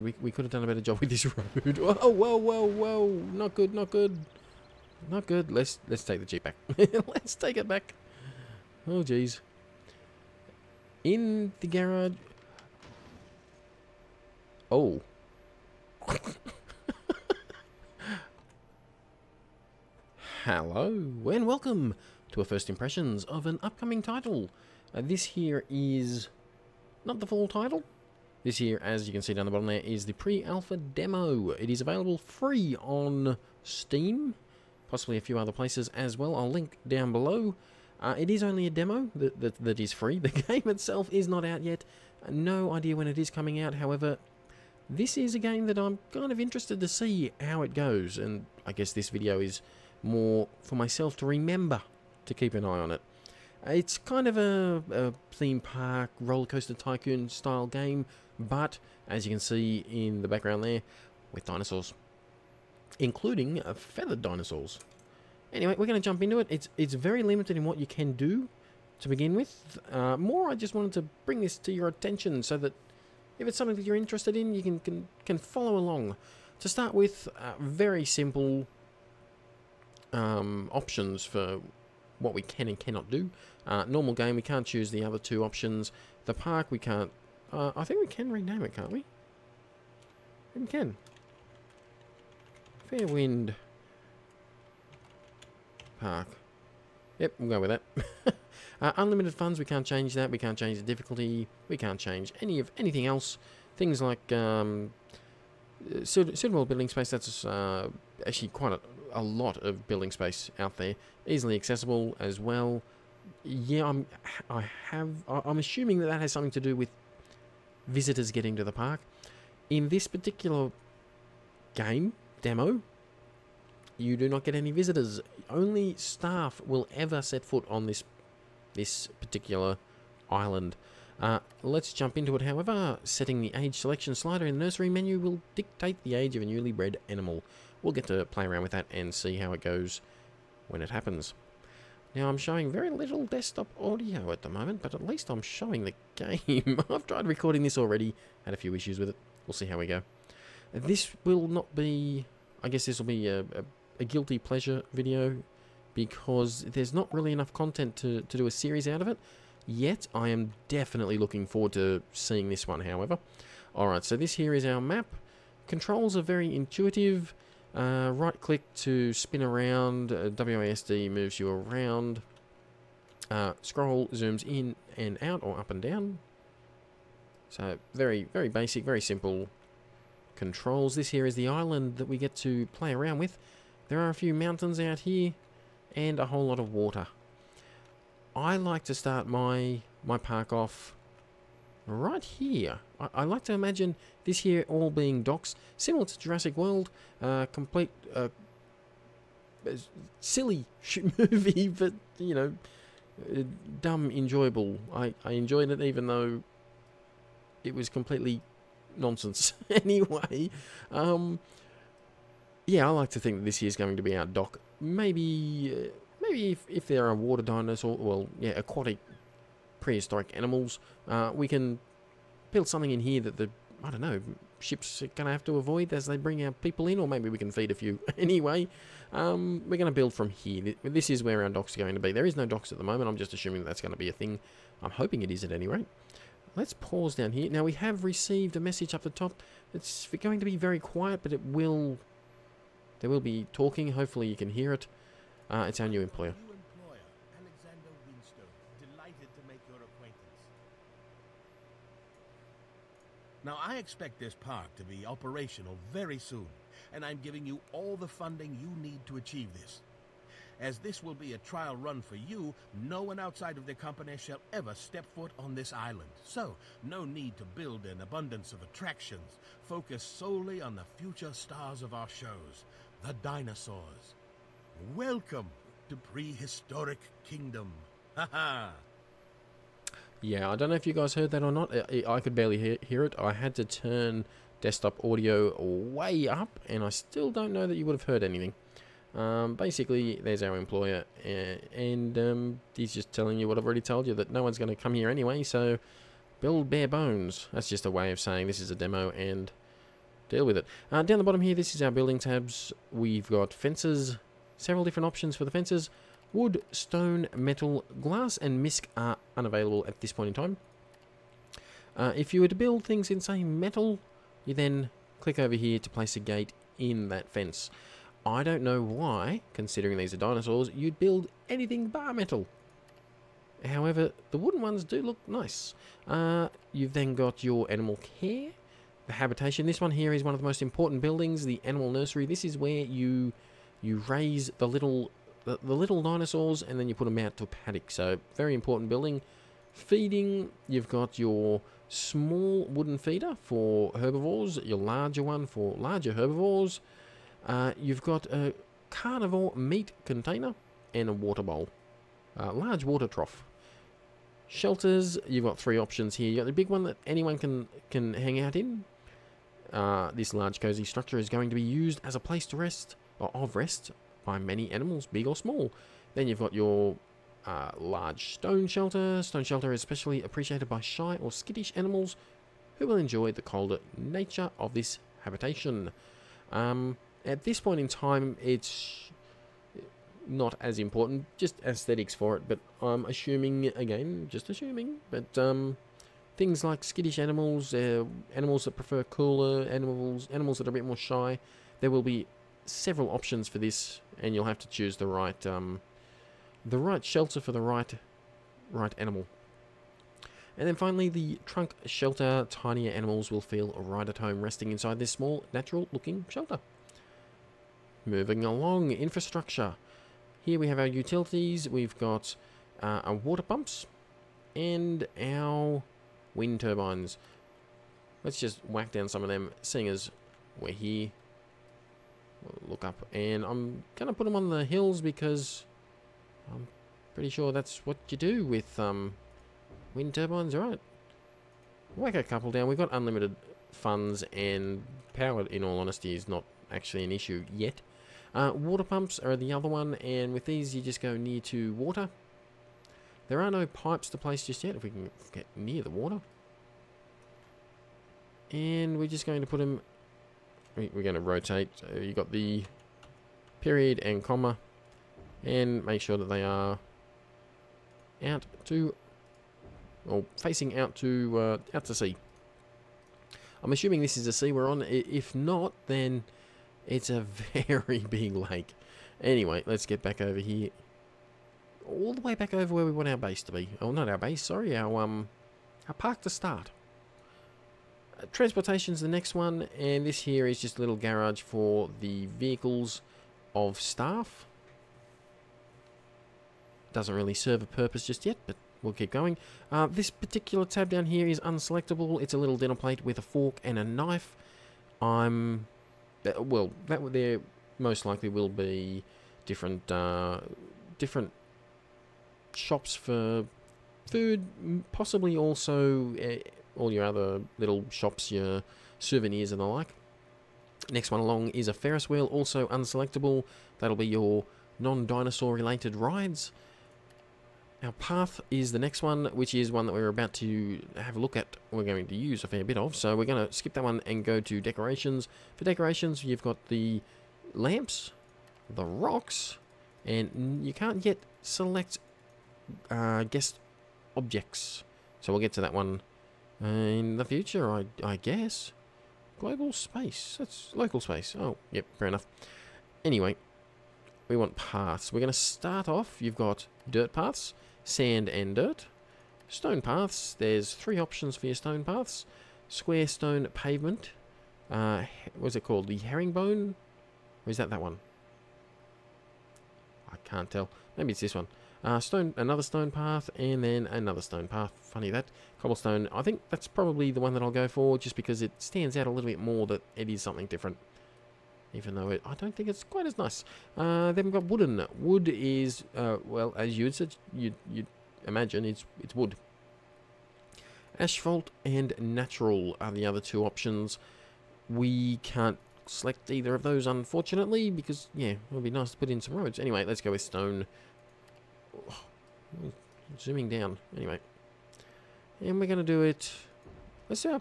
We could have done a better job with this road. Oh, whoa, whoa, whoa! Not good, not good, not good. Let's take the jeep back. Let's take it back. Oh, jeez. In the garage. Oh. Hello and welcome to our first impressions of an upcoming title. This here is not the full title. This here, as you can see down the bottom there, is the pre-alpha demo. It is available free on Steam, possibly a few other places as well. I'll link down below. It is only a demo that is free. The game itself is not out yet. No idea when it is coming out. However, this is a game that I'm kind of interested to see how it goes. And I guess this video is more for myself to remember to keep an eye on it. It's kind of a theme park, roller coaster tycoon style game, but as you can see in the background there, with dinosaurs, including feathered dinosaurs. Anyway, we're going to jump into it. It's very limited in what you can do to begin with. I just wanted to bring this to your attention so that if it's something that you're interested in, you can follow along. To start with, very simple options for what we can and cannot do. Normal game, we can't choose the other two options. The park, we can't... I think we can rename it, can't we? We can. Fair Wind Park. Yep, we'll go with that. Unlimited funds, we can't change that. We can't change the difficulty. We can't change anything else. Things like suitable building space. That's actually quite a lot of building space out there, easily accessible as well. Yeah, I'm assuming that has something to do with visitors getting to the park. In this particular game demo, you do not get any visitors. Only staff will ever set foot on this particular island. Let's jump into it. However, setting the age selection slider in the nursery menu will dictate the age of a newly bred animal. We'll get to play around with that and see how it goes when it happens. Now, I'm showing very little desktop audio at the moment, but at least I'm showing the game. I've tried recording this already, had a few issues with it. We'll see how we go. This will not be... I guess this will be a guilty pleasure video, because there's not really enough content to do a series out of it yet. I am definitely looking forward to seeing this one, however. Alright, so this here is our map. Controls are very intuitive. Right click to spin around, WASD moves you around, scroll zooms in and out or up and down. So very, very basic, very simple controls. This here is the island that we get to play around with. There are a few mountains out here and a whole lot of water. I like to start my park off right here. I like to imagine this here all being docks, similar to Jurassic World. Complete silly movie, but you know, dumb enjoyable. I enjoyed it even though it was completely nonsense. Anyway, yeah, I like to think that this here is going to be our dock. Maybe if there are water dinosaur, well, yeah, aquatic prehistoric animals, we can build something in here that the, I don't know, ships are going to have to avoid as they bring our people in, or maybe we can feed a few. Anyway, we're going to build from here. This is where our docks are going to be. There is no docks at the moment. I'm just assuming that's going to be a thing. I'm hoping it is at any rate. Let's pause down here. Now, we have received a message up the top. It's going to be very quiet, but there will be talking. Hopefully you can hear it. It's our new employer. Now, I expect this park to be operational very soon, and I'm giving you all the funding you need to achieve this. As this will be a trial run for you, no one outside of the company shall ever step foot on this island. So, no need to build an abundance of attractions. Focus solely on the future stars of our shows, the dinosaurs. Welcome to Prehistoric Kingdom. Ha-ha! Yeah, I don't know if you guys heard that or not. I could barely hear it. I had to turn desktop audio way up, and I still don't know that you would have heard anything. Basically, there's our employer, and he's just telling you what I've already told you, that no one's going to come here anyway, so build bare bones. That's just a way of saying this is a demo, and deal with it. Down the bottom here, this is our building tabs. We've got fences, several different options for the fences. Wood, stone, metal, glass, and misc are unavailable at this point in time. If you were to build things in, say, metal, you then click over here to place a gate in that fence. I don't know why, considering these are dinosaurs, you'd build anything bar metal. However, the wooden ones do look nice. You've then got your animal care, the habitation. This one here is one of the most important buildings, the animal nursery. This is where you raise the little dinosaurs and then you put them out to a paddock. So, very important building. Feeding, you've got your small wooden feeder for herbivores, your larger one for larger herbivores. You've got a carnivore meat container and a water bowl, a large water trough. Shelters, you've got three options here. You've got the big one that anyone can hang out in. This large cozy structure is going to be used as a place to rest, or of rest, by many animals, big or small. Then you've got your large stone shelter. Stone shelter is especially appreciated by shy or skittish animals who will enjoy the colder nature of this habitation. At this point in time, it's not as important, just aesthetics for it, but I'm assuming, again, just assuming, but things like skittish animals, animals that prefer cooler, animals that are a bit more shy, there will be several options for this, and you'll have to choose the right shelter for the right animal. And then finally, the trunk shelter. Tinier animals will feel right at home resting inside this small, natural-looking shelter. Moving along, infrastructure. Here we have our utilities. We've got our water pumps and our wind turbines. Let's just whack down some of them, seeing as we're here. We'll look up, and I'm gonna put them on the hills because I'm pretty sure that's what you do with wind turbines, right? Whack a couple down. We've got unlimited funds, and power, in all honesty, is not actually an issue yet. Water pumps are the other one, and with these you just go near to water. There are no pipes to place just yet, if we can get near the water. And we're just going to put them... We're going to rotate. You've got the period and comma, and make sure that they are out to... or facing out to sea. I'm assuming this is the sea we're on. If not, then it's a very big lake. Anyway, let's get back over here. All the way back over where we want our base to be. Oh, not our base, sorry. Our park to start. Transportation's the next one. And this here is just a little garage for the vehicles of staff. Doesn't really serve a purpose just yet, but we'll keep going. This particular tab down here is unselectable. It's a little dinner plate with a fork and a knife. Well, there most likely will be different shops for food, possibly also all your other little shops, your souvenirs and the like. Next one along is a Ferris wheel, also unselectable. That'll be your non-dinosaur related rides. Our path is the next one, which is one that we're about to have a look at. We're going to use a fair bit of, so we're going to skip that one and go to decorations. For decorations, you've got the lamps, the rocks, and you can't yet select guest objects. So we'll get to that one in the future, I guess. Global space. That's local space. Oh, yep, fair enough. Anyway, we want paths. We're going to start off. You've got dirt paths, sand and dirt, stone paths. There's three options for your stone paths: square stone pavement, what's it called, the herringbone, or is that one? I can't tell, maybe it's this one. Another stone path, and then another stone path. Funny that. Cobblestone, I think that's probably the one that I'll go for, just because it stands out a little bit more that it is something different. Even though I don't think it's quite as nice. Then we've got wooden. Wood is, well, as you'd imagine, it's wood. Asphalt and natural are the other two options. We can't select either of those, unfortunately, because, yeah, it would be nice to put in some roads. Anyway, let's go with stone. Oh, zooming down. Anyway. And we're going to do it... Let's do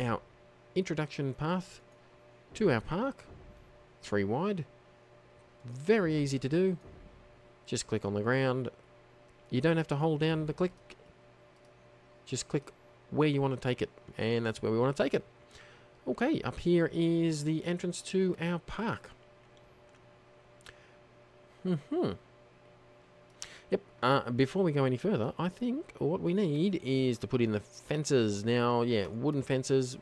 our introduction path. 2 hour park, 3 wide, very easy to do. Just click on the ground. You don't have to hold down the click, just click where you want to take it, and that's where we want to take it. Okay, up here is the entrance to our park. Yep, before we go any further, I think what we need is to put in the fences. Now, yeah, wooden fences,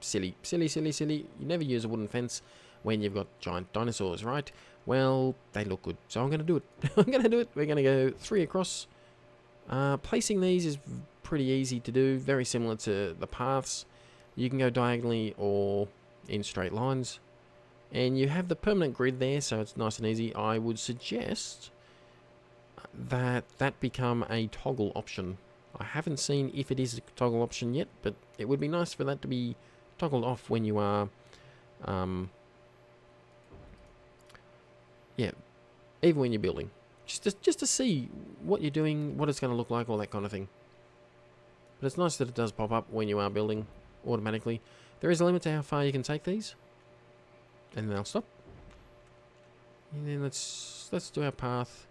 silly. You never use a wooden fence when you've got giant dinosaurs, right? Well, they look good, so I'm going to do it. We're going to go 3 across. Placing these is pretty easy to do, very similar to the paths. You can go diagonally or in straight lines. And you have the permanent grid there, so it's nice and easy. I would suggest that that become a toggle option. I haven't seen if it is a toggle option yet, but it would be nice for that to be toggled off when you are, even when you're building. Just to see what you're doing, what it's going to look like, all that kind of thing. But it's nice that it does pop up when you are building automatically. There is a limit to how far you can take these. And then I'll stop. And then let's do our path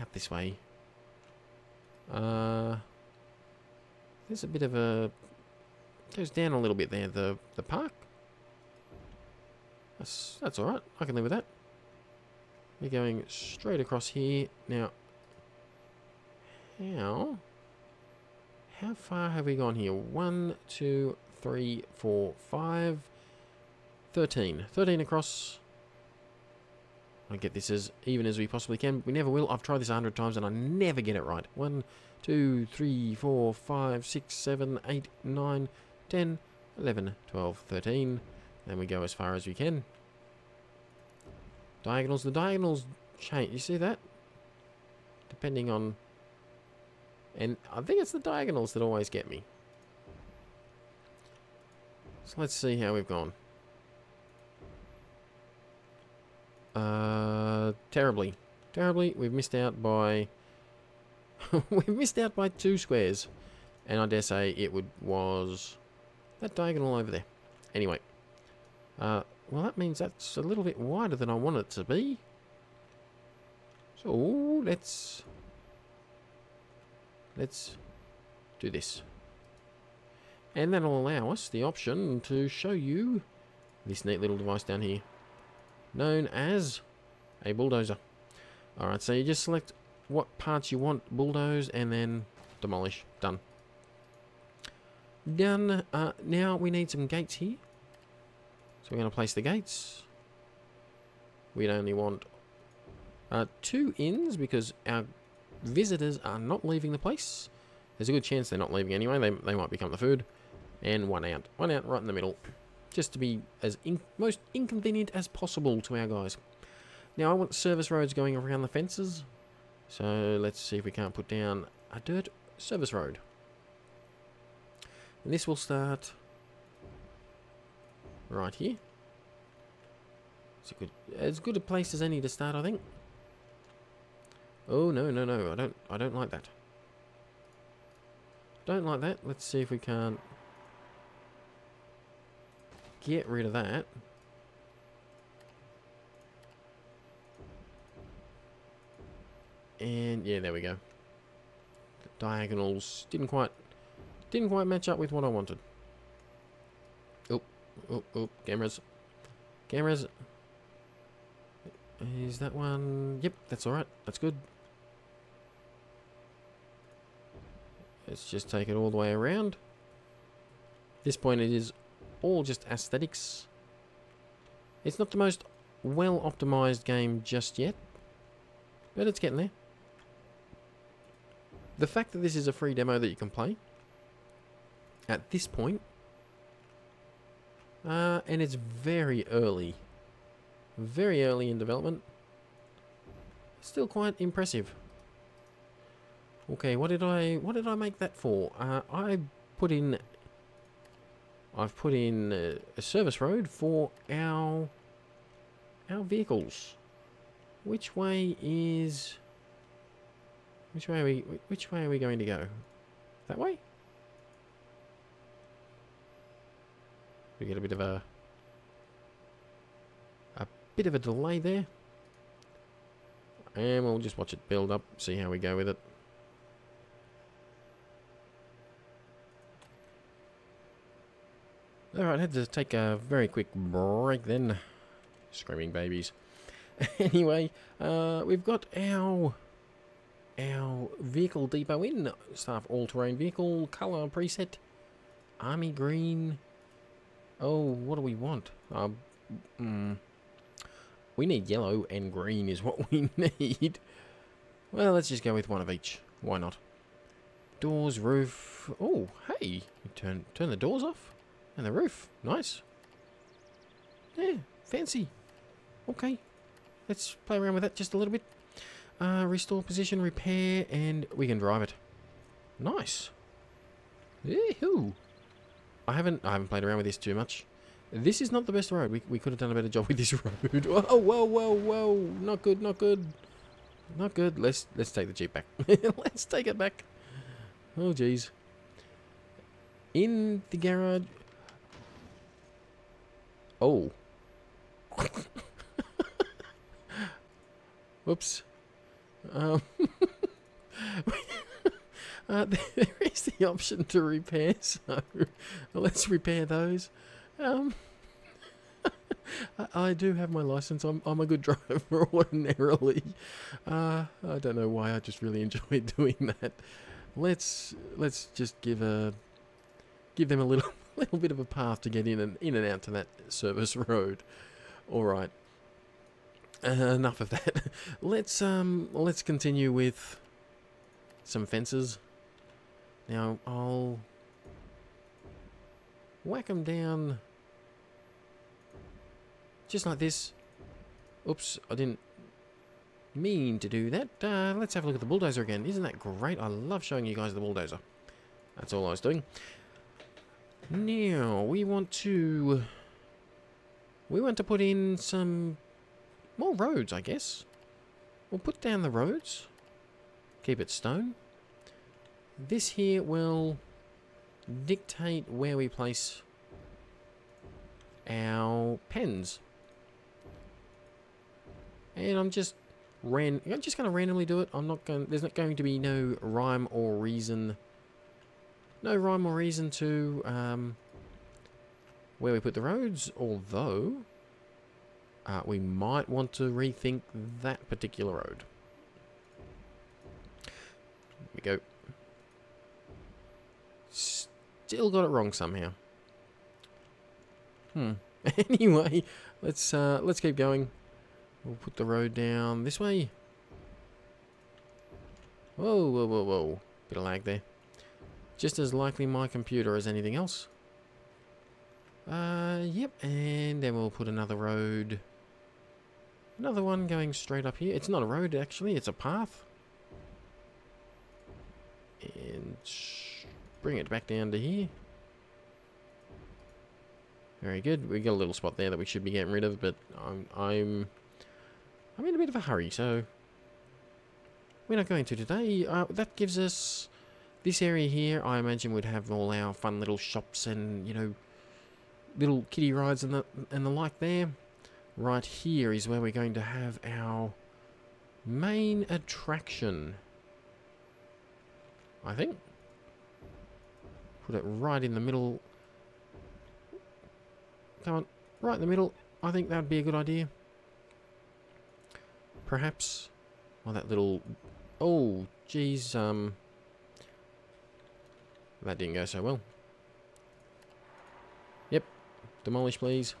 out this way. There's a bit of a, goes down a little bit there, the park. That's all right. I can live with that. We're going straight across here now. How far have we gone here? 1, 2, 3, 4, 5. 13. 13 across. I'll get this as even as we possibly can. We never will. I've tried this 100 times and I never get it right. 1, 2, 3, 4, 5, 6, 7, 8, 9, 10, 11, 12, 13. And we go as far as we can. Diagonals. The diagonals change. You see that? Depending on... And I think it's the diagonals that always get me. So let's see how we've gone. Terribly. We've missed out by 2 squares, and I dare say it was that diagonal over there. Anyway, well, that means that's a little bit wider than I want it to be. So let's do this, and that'll allow us the option to show you this neat little device down here, known as a bulldozer. Alright, so you just select what parts you want bulldoze and then demolish. Done. Done. Now we need some gates here. So we're going to place the gates. We'd only want 2 ins because our visitors are not leaving the place. There's a good chance they're not leaving anyway. They might become the food. And 1 out. 1 out right in the middle, just to be as most inconvenient as possible to our guys. Now I want service roads going around the fences, so let's see if we can't put down a dirt service road. And this will start right here. It's a good, as good a place as any to start, I think. Oh no! I don't like that. Don't like that. Let's see if we can't get rid of that. And yeah, there we go. The diagonals didn't quite match up with what I wanted. Oh, cameras. Is that one? Yep, that's all right. That's good. Let's just take it all the way around. At this point, it is all just aesthetics. It's not the most well optimized game just yet, but it's getting there. The fact that this is a free demo that you can play at this point, and it's very early in development, still quite impressive. Okay, what did I make that for? I've put in a service road for our vehicles. Which way are we going to go? That way? We get a bit of a delay there, and we'll just watch it build up, see how we go with it. Alright, I had to take a very quick break then. Screaming babies. Anyway, we've got our vehicle depot in. Staff all-terrain vehicle, colour preset, army green. Oh, what do we want? We need yellow and green is what we need. Well, let's just go with one of each. Why not? Doors, roof. Oh, hey, you turn the doors off. And the roof, nice. Yeah, fancy. Okay, let's play around with that just a little bit. Restore position, repair, and we can drive it. Nice. Yee-hoo. I haven't played around with this too much. This is not the best road. We could have done a better job with this road. Whoa, whoa, whoa, whoa! Not good, not good, not good. Let's take the Jeep back. Let's take it back. Oh jeez. In the garage. Oh. Whoops. There is the option to repair, so let's repair those. I do have my license. I'm a good driver ordinarily. I don't know why. I just really enjoy doing that. Let's just give them a little bit of a path to get in and out to that service road. All right. Enough of that. Let's continue with some fences. Now I'll whack them down just like this. Oops, I didn't mean to do that. Let's have a look at the bulldozer again. Isn't that great? I love showing you guys the bulldozer. That's all I was doing. Now we want to put in some more roads, I guess. We'll put down the roads. Keep it stone. This here will dictate where we place our pens, and I'm just going to randomly do it. There's not going to be no rhyme or reason to where we put the roads, although we might want to rethink that particular road. Here we go. Still got it wrong somehow. Anyway, let's keep going. We'll put the road down this way. Whoa, whoa, whoa, whoa. Bit of lag there. Just as likely my computer as anything else. Yep, and then we'll put another road. Another one going straight up here. It's not a road actually, it's a path. And bring it back down to here. Very good. We got a little spot there that we should be getting rid of, but I'm in a bit of a hurry, so we're not going to today. That gives us this area here. I imagine would have all our fun little shops and, you know, little kiddie rides and the like there. Right here is where we're going to have our main attraction, I think. Put it right in the middle. Come on, right in the middle. I think that would be a good idea. Perhaps. Oh, that little... Oh, geez, that didn't go so well. Yep. Demolish, please.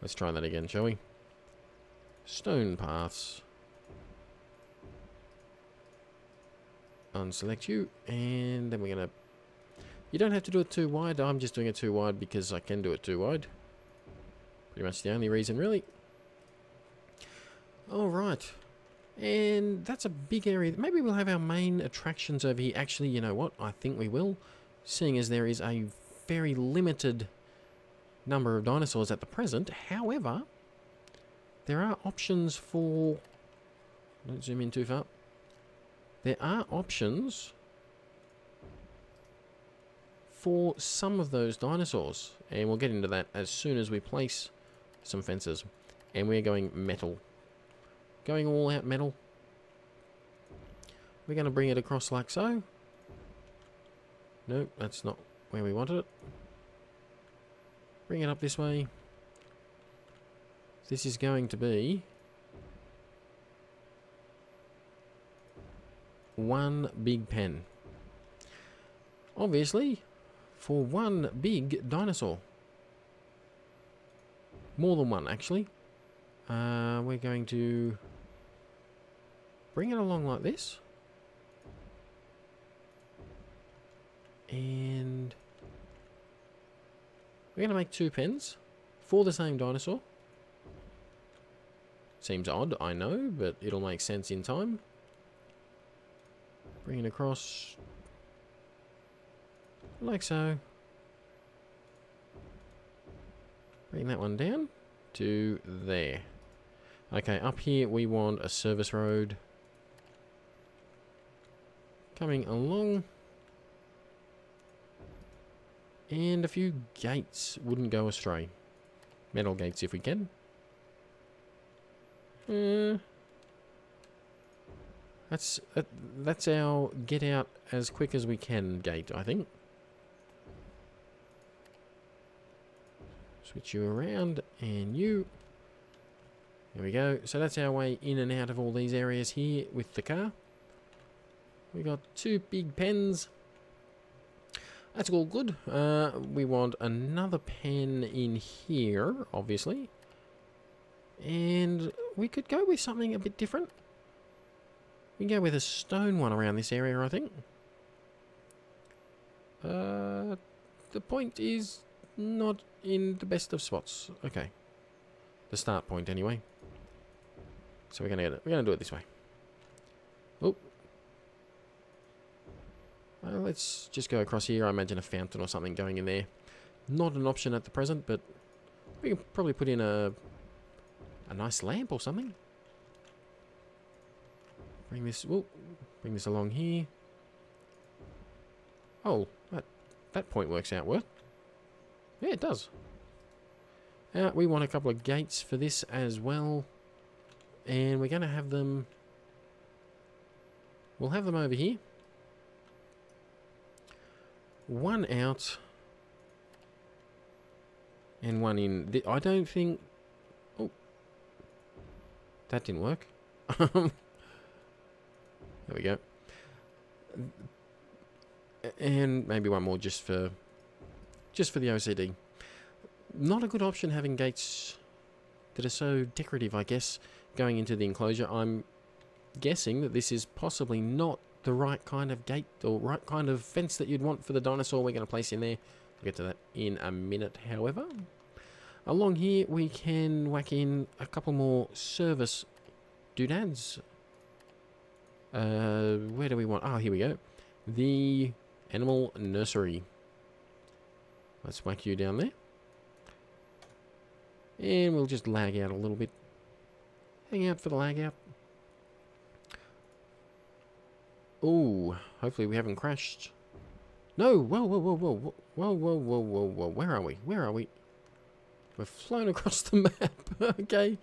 Let's try that again, shall we? Stone paths. Unselect you, and then we're gonna... You don't have to do it too wide. I'm just doing it too wide because I can do it too wide. Pretty much the only reason, really. Alright. And that's a big area. Maybe we'll have our main attractions over here. Actually, you know what? I think we will. Seeing as there is a very limited number of dinosaurs at the present. However, there are options for... Don't zoom in too far. There are options for some of those dinosaurs, and we'll get into that as soon as we place some fences. And we're going metal, going all out metal. We're going to bring it across like so. No, that's not where we wanted it. Bring it up this way. This is going to be 1 big pen, obviously, for 1 big dinosaur. More than 1, actually. We're going to bring it along like this, and we're going to make 2 pens for the same dinosaur. Seems odd, I know, but it'll make sense in time. Bring it across like so. Bring that one down to there. Okay, up here we want a service road coming along, and a few gates wouldn't go astray. Metal gates if we can. That's our get out as quick as we can gate, I think. Switch you around, and you. There we go. So that's our way in and out of all these areas here with the car. We got 2 big pens. That's all good. We want another pen in here, obviously. And we could go with something a bit different. We can go with a stone one around this area, I think. The point is not in the best of spots. Okay, the start point anyway. So we're gonna do it this way. Oh, well, let's just go across here. I imagine a fountain or something going in there. Not an option at the present, but we can probably put in a nice lamp or something. Bring this, well, bring this along here. Oh, that point works out well. Yeah, it does. We want a couple of gates for this as well, and we're going to have them. We'll have them over here. One out, and one in. I don't think. Oh, that didn't work. There we go. And maybe one more just for the OCD. Not a good option having gates that are so decorative, I guess, going into the enclosure. I'm guessing that this is possibly not the right kind of gate or right kind of fence that you'd want for the dinosaur we're going to place in there. We'll get to that in a minute, however. Along here, we can whack in a couple more service doodads. Where do we want? Oh, here we go. The animal nursery. Let's whack you down there. And we'll just lag out a little bit. Hang out for the lag out. Ooh, hopefully we haven't crashed. No, whoa, whoa, whoa, whoa, whoa, whoa, whoa, whoa, whoa, whoa. Where are we? Where are we? We've flown across the map. Okay.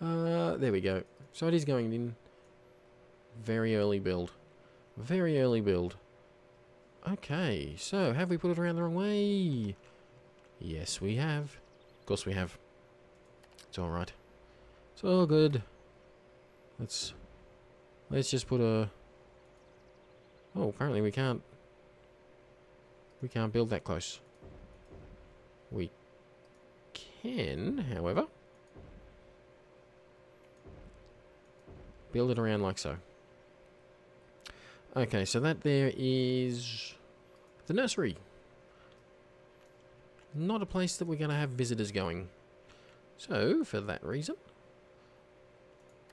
There we go. So it is going in. Very early build. Very early build. Okay, so have we put it around the wrong way? Yes, we have. Of course we have. It's alright. It's all good. Let's just put a... Oh, apparently we can't... We can't build that close. We can, however. Build it around like so. Okay, so that there is the nursery. Not a place that we're going to have visitors going. So, for that reason,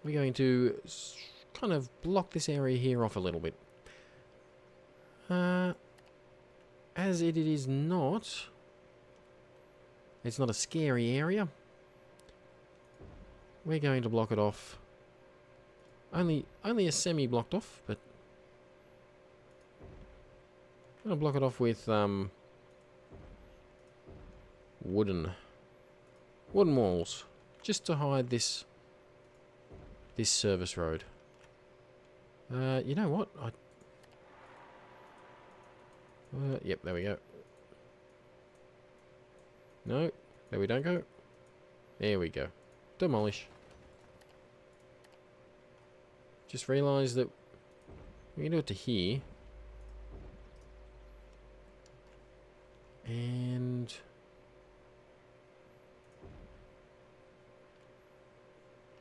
we're going to kind of block this area here off a little bit. As it is not... It's not a scary area. We're going to block it off. Only a semi blocked off, but... I'm going to block it off with wooden walls, just to hide this service road. You know what? Yep, there we go. No, there we don't go. There we go. Demolish. Just realised that we can do it to here. And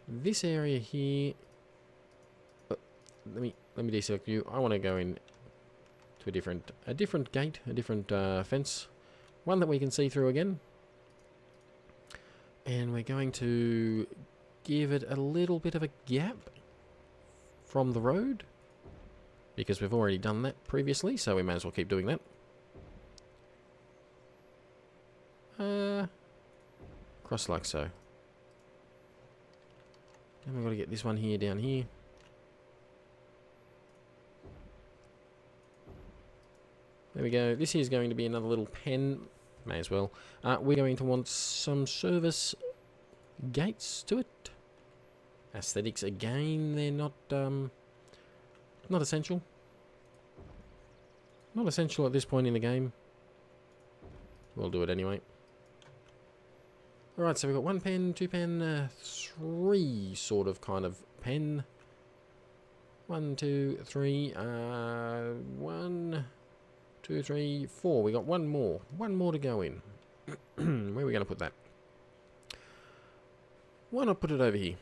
this area here. Let me deselect you. I want to go in to a different gate, a different fence, one that we can see through again. And we're going to give it a little bit of a gap from the road, because we've already done that previously, so we may as well keep doing that. Cross like so. Then we've got to get this one here down here. There we go. This is going to be another little pen. May as well. We're going to want some service gates to it. Aesthetics again. They're not essential. Not essential at this point in the game. We'll do it anyway. All right. So we've got one pen, two pen, three sort of kind of pen. One, two, three. One. Two, three, four. We got one more to go in. Where are we going to put that? Why not put it over here?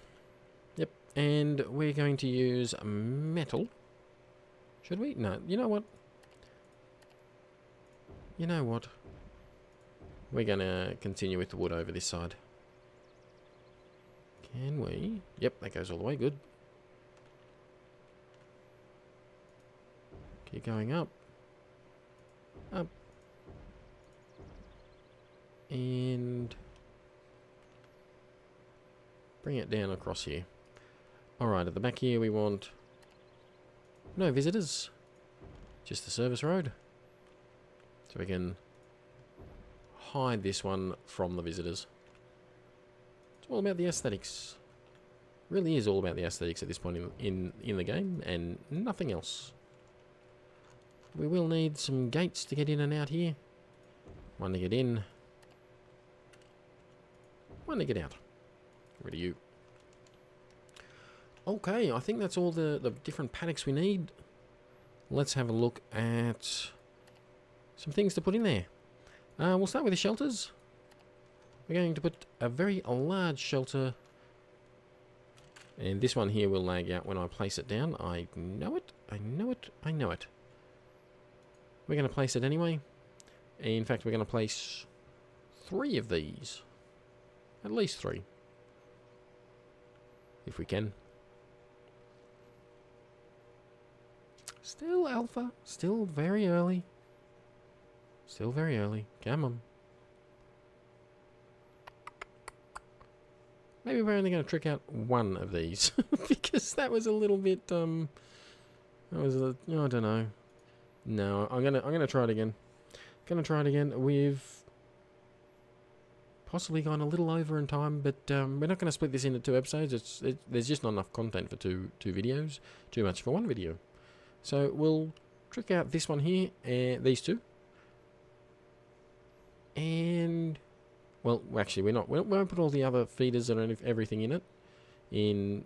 Yep. And we're going to use metal. Should we? No. You know what? You know what? We're going to continue with the wood over this side. Can we? Yep. That goes all the way. Good. Keep going up. Up and bring it down across here. Alright, at the back here we want no visitors, just the service road, so we can hide this one from the visitors. It's all about the aesthetics. It really is all about the aesthetics at this point in the game, and nothing else. We will need some gates to get in and out here. One to get in. One to get out. Get rid of you. Okay, I think that's all the different paddocks we need. Let's have a look at some things to put in there. We'll start with the shelters. We're going to put a very large shelter. And this one here will lag out when I place it down. I know it. I know it. I know it. We're going to place it anyway. In fact, we're going to place three of these. At least three. If we can. Still alpha. Still very early. Still very early. Come on. Maybe we're only going to trick out one of these. Because that was a little bit... that was a... I don't know. No, I'm gonna try it again. Gonna try it again. We've possibly gone a little over in time, but we're not gonna split this into two episodes. There's just not enough content for two videos. Too much for one video. So we'll trick out this one here and these two. And well, actually, we won't put all the other feeders and everything in it.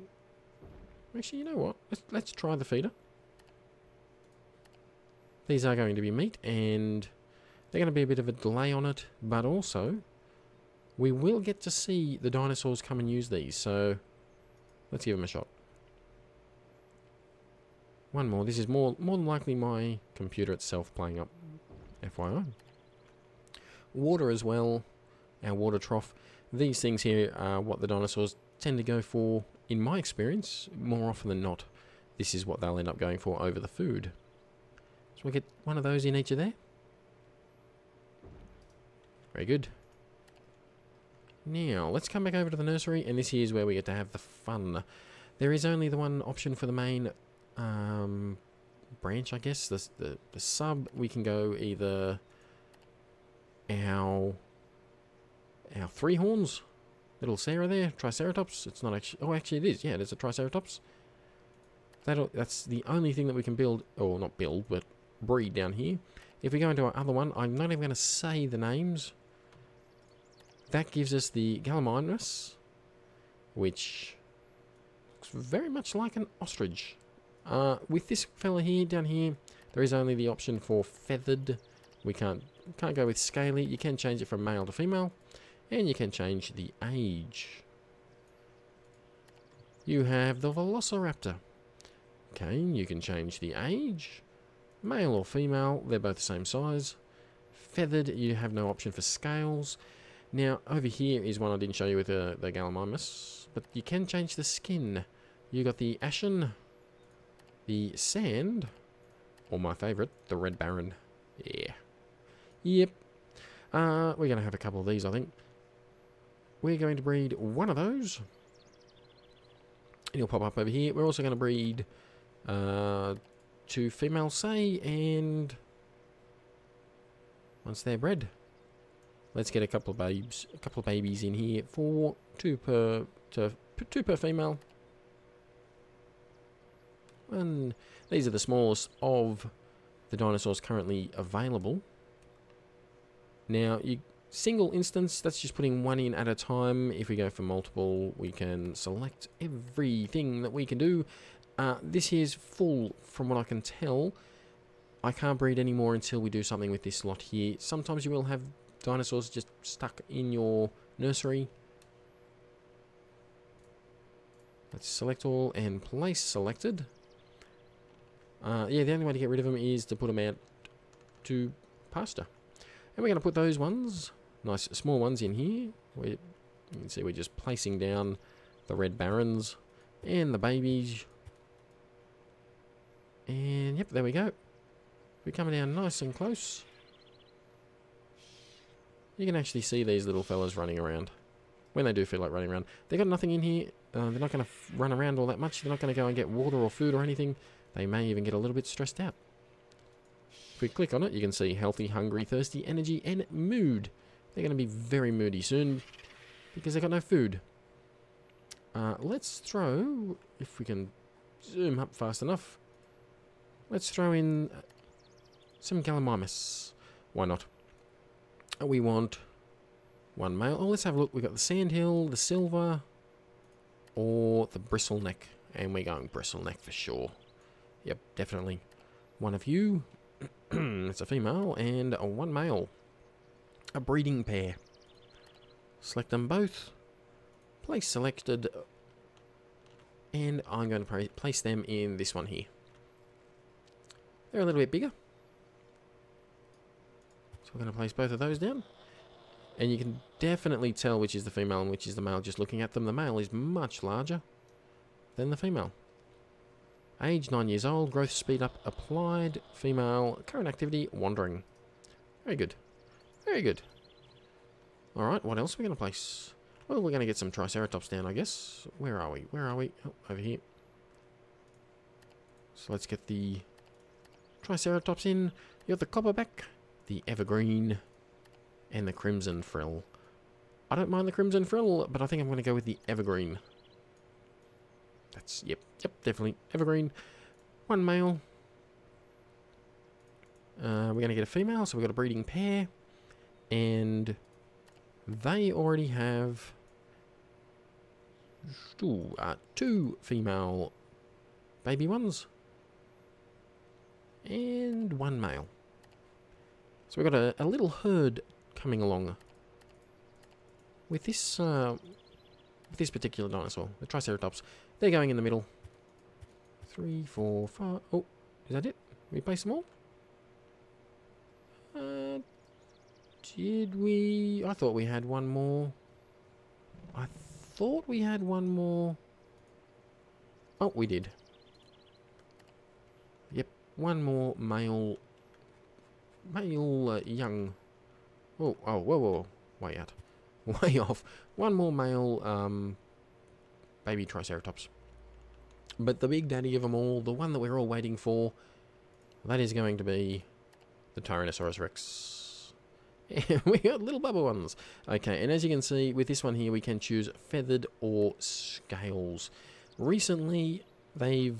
Actually, you know what? Let's try the feeder. These are going to be meat, and they're going to be a bit of a delay on it, but also we will get to see the dinosaurs come and use these, so let's give them a shot. One more. This is more than likely my computer itself playing up, FYI. Water as well, our water trough. These things here are what the dinosaurs tend to go for, in my experience, more often than not. This is what they'll end up going for over the food. So we get one of those in each of there. Very good. Now, let's come back over to the nursery, and this here is where we get to have the fun. There is only the one option for the main branch, I guess. The sub, we can go either our our three horns. Little Sarah there, Triceratops. It's not actually... Oh, actually it is. Yeah, there's a Triceratops. That's the only thing that we can build... Or not build, but breed down here. If we go into our other one, I'm not even going to say the names. That gives us the Gallimimus, which looks very much like an ostrich. With this fella here, down here, there is only the option for feathered. We can't go with scaly. You can change it from male to female. And you can change the age. You have the Velociraptor. Okay, you can change the age. Male or female, they're both the same size. Feathered, you have no option for scales. Now, over here is one I didn't show you with the Gallimimus. But you can change the skin. You got the ashen, the sand, or my favourite, the Red Baron. Yeah. Yep. We're going to have a couple of these, I think. We're going to breed one of those. It'll pop up over here. We're also going to breed two females, say, and once they're bred, let's get a couple of babies in here for two per female. And these are the smallest of the dinosaurs currently available. Now, single instance, that's just putting one in at a time. If we go for multiple, we can select everything that we can do. This here's full, from what I can tell. I can't breed any more until we do something with this lot here. Sometimes you will have dinosaurs just stuck in your nursery. Let's select all and place selected. Yeah, the only way to get rid of them is to put them out to pasture. And we're going to put those ones, nice small ones, in here. You can see we're just placing down the Red Barons and the babies. And yep, there we go. We're coming down nice and close. You can actually see these little fellas running around. When they do feel like running around. They've got nothing in here. They're not going to run around all that much. They're not going to go and get water or food or anything. They may even get a little bit stressed out. If we click on it, you can see healthy, hungry, thirsty, energy, and mood. They're going to be very moody soon because they've got no food. Let's throw, if we can zoom up fast enough, let's throw in some Gallimimus. Why not? We want one male. Oh, let's have a look. We've got the Sandhill, the Silver, or the Bristleneck. And we're going Bristleneck for sure. Yep, definitely. One of you. It's a female and one male. A breeding pair. Select them both. Place selected. And I'm going to place them in this one here. They're a little bit bigger. So we're going to place both of those down. And you can definitely tell which is the female and which is the male just looking at them. The male is much larger than the female. Age 9 years old, growth speed up applied, female, current activity, wandering. Very good. Very good. Alright, what else are we going to place? Well, we're going to get some Triceratops down, I guess. Where are we? Where are we? Oh, over here. So let's get the Triceratops in. You got the Copperback, the Evergreen, and the Crimson Frill. I don't mind the Crimson Frill, but I think I'm going to go with the Evergreen. That's, yep, definitely Evergreen. One male. We're going to get a female, so we've got a breeding pair. And they already have two female baby ones. And one male. So we've got a little herd coming along with this... this particular dinosaur, the Triceratops. They're going in the middle. 3, 4, 5... Oh, is that it? We place them all? Did we... I thought we had one more. I thought we had one more. Oh, we did. Yep, one more male... young... Oh, whoa, way out. Way off. One more male baby Triceratops. But the big daddy of them all, the one that we're all waiting for, that is going to be the Tyrannosaurus Rex. We got little bubble ones. Okay, and as you can see, with this one here, we can choose feathered or scales. Recently, they've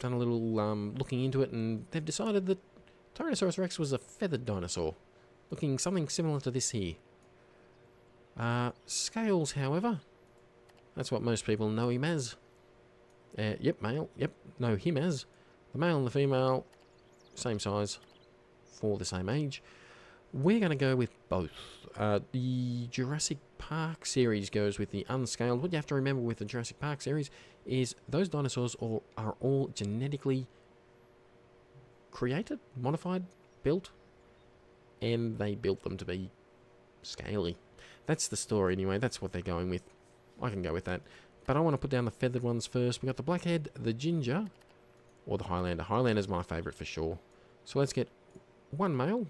done a little looking into it, and they've decided that Tyrannosaurus Rex was a feathered dinosaur, looking something similar to this here. Scales, however, that's what most people know him as. Yep, male, yep, know him as. The male and the female, same size, for the same age. We're going to go with both. The Jurassic Park series goes with the unscaled. What you have to remember with the Jurassic Park series is those dinosaurs are all genetically created, modified, built, and they built them to be scaly. That's the story anyway, that's what they're going with. I can go with that. But I want to put down the feathered ones first. We've got the blackhead, the ginger, or the Highlander. Highlander's my favourite for sure. So let's get one male,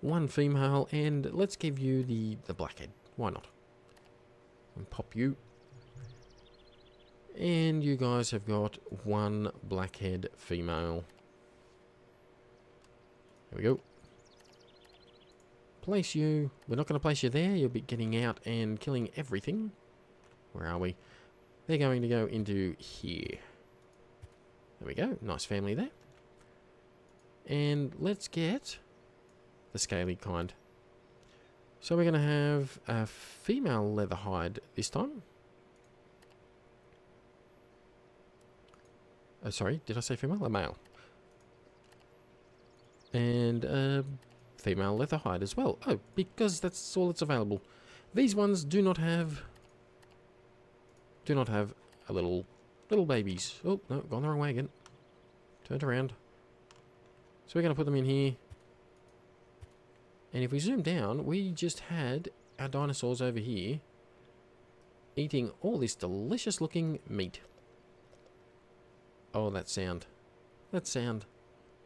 one female, and let's give you the blackhead. Why not? And pop you. And you guys have got one blackhead female. There we go. Place you. We're not going to place you there. You'll be getting out and killing everything. Where are we? They're going to go into here. There we go. Nice family there. And let's get the scaly kind. So we're going to have a female leatherhide this time. Oh, sorry, did I say female? A male. And a female leatherhide as well. Oh, because that's all that's available. These ones do not have a little babies. Oh, no, gone the wrong way again. Turned around. So we're going to put them in here. And if we zoom down, we just had our dinosaurs over here eating all this delicious looking meat. Oh, that sound. That sound.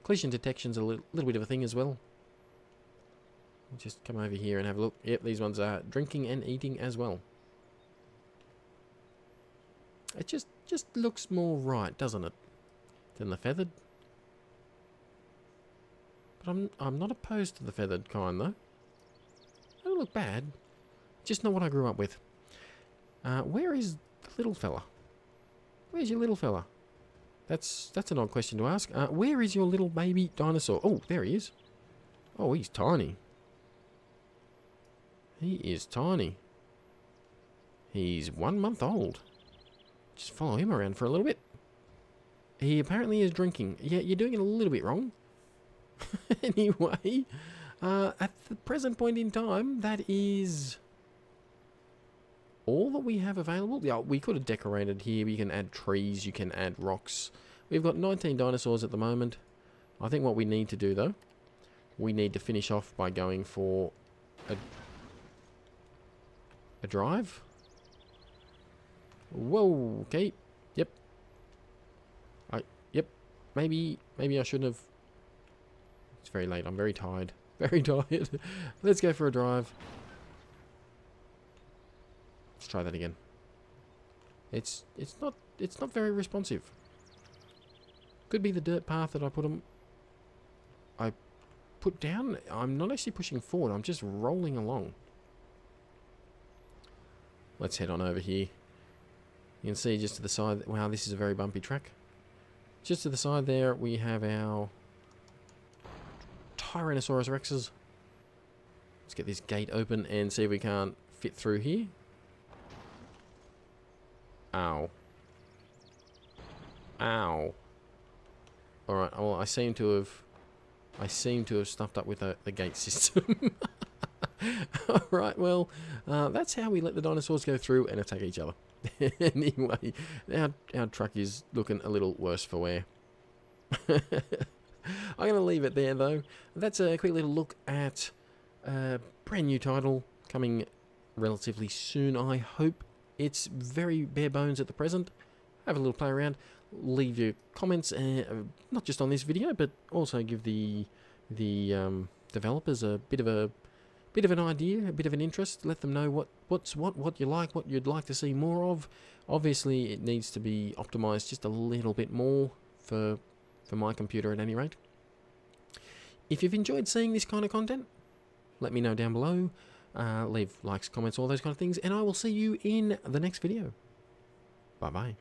Collision detection's a little bit of a thing as well. Just come over here and have a look. Yep, these ones are drinking and eating as well. It just looks more right, doesn't it? Than the feathered. But I'm not opposed to the feathered kind, though. They don't look bad. Just not what I grew up with. Where is the little fella? Where's your little fella? That's an odd question to ask. Where is your little baby dinosaur? Oh, there he is. Oh, he's tiny. He is tiny. He's 1 month old. Just follow him around for a little bit. He apparently is drinking. Yeah, you're doing it a little bit wrong. Anyway, at the present point in time, that is all that we have available. Yeah, we could have decorated here. We can add trees. You can add rocks. We've got 19 dinosaurs at the moment. I think what we need to do, though, we need to finish off by going for a drive. Whoa, okay, yep. Yep, maybe I shouldn't have. It's very late, I'm very tired. Very tired. Let's go for a drive. Let's try that again. It's not very responsive. Could be the dirt path that I put down. I'm not actually pushing forward, I'm just rolling along. Let's head on over here. You can see just to the side, wow, this is a very bumpy track. Just to the side there, we have our Tyrannosaurus Rexes. Let's get this gate open and see if we can't fit through here. Ow. Ow. Alright, well, I seem to have stuffed up with the gate system. Alright, well, that's how we let the dinosaurs go through and attack each other. Anyway, our truck is looking a little worse for wear. I'm going to leave it there, though. That's a quick little look at a brand new title coming relatively soon, I hope. It's very bare bones at the present. Have a little play around. Leave your comments, not just on this video, but also give the developers a bit of an idea, a bit of an interest. Let them know what you like, what you'd like to see more of. Obviously, it needs to be optimized just a little bit more for my computer at any rate. If you've enjoyed seeing this kind of content, let me know down below. Leave likes, comments, all those kind of things, and I will see you in the next video. Bye-bye.